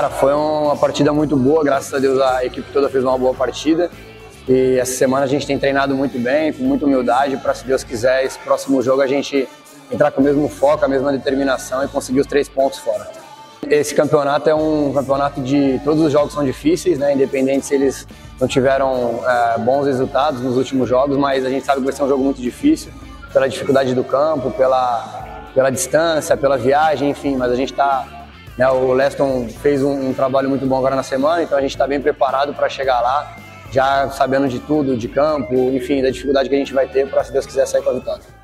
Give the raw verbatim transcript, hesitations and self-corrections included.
Cara, foi uma partida muito boa, graças a Deus a equipe toda fez uma boa partida. E essa semana a gente tem treinado muito bem, com muita humildade, para, se Deus quiser, esse próximo jogo a gente entrar com o mesmo foco, a mesma determinação e conseguir os três pontos fora. Esse campeonato é um campeonato de... Todos os jogos são difíceis, né? Independente se eles não tiveram é, bons resultados nos últimos jogos, mas a gente sabe que vai ser um jogo muito difícil, pela dificuldade do campo, pela, pela distância, pela viagem, enfim, mas a gente está... Né, o Léston fez um, um trabalho muito bom agora na semana, então a gente está bem preparado para chegar lá, já sabendo de tudo, de campo, enfim, da dificuldade que a gente vai ter para, se Deus quiser, sair com a vitória.